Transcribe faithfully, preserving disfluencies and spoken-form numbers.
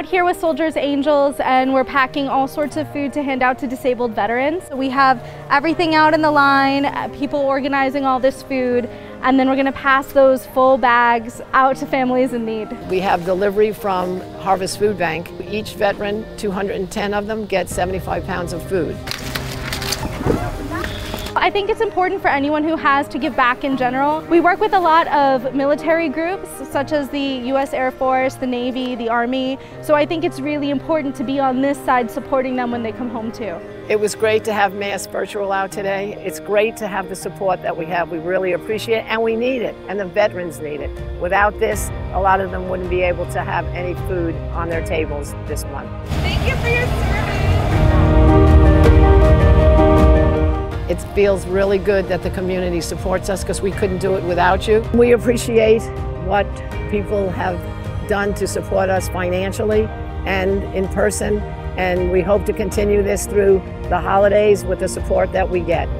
out here with Soldiers' Angels, and we're packing all sorts of food to hand out to disabled veterans. We have everything out in the line, people organizing all this food, and then we're going to pass those full bags out to families in need. We have delivery from Harvest Food Bank. Each veteran, two hundred ten of them, get seventy-five pounds of food. I think it's important for anyone who has to give back in general. We work with a lot of military groups, such as the U S Air Force, the Navy, the Army. So I think it's really important to be on this side supporting them when they come home too. It was great to have Mass Virtual out today. It's great to have the support that we have. We really appreciate it, and we need it, and the veterans need it. Without this, a lot of them wouldn't be able to have any food on their tables this month. Thank you for your service. It feels really good that the community supports us, because we couldn't do it without you. We appreciate what people have done to support us financially and in person, and we hope to continue this through the holidays with the support that we get.